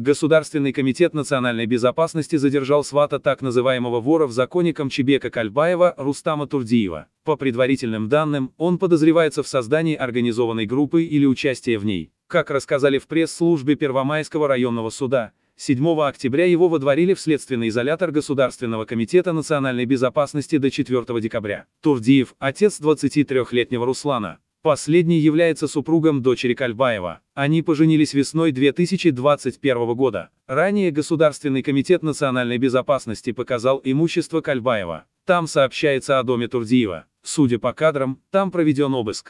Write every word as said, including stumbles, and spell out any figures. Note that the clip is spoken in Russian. Государственный комитет национальной безопасности задержал свата так называемого вора в законе Камчыбека Кольбаева Рустама Турдиева. По предварительным данным, он подозревается в создании организованной группы или участии в ней. Как рассказали в пресс-службе Первомайского районного суда, седьмого октября его водворили в следственный изолятор Государственного комитета национальной безопасности до четвёртого декабря. Турдиев – отец двадцатитрёхлетнего Руслана. Последний является супругом дочери Кольбаева. Они поженились весной две тысячи двадцать первого года. Ранее Государственный комитет национальной безопасности показал имущество Кольбаева. Там сообщается о доме Турдиева. Судя по кадрам, там проведен обыск.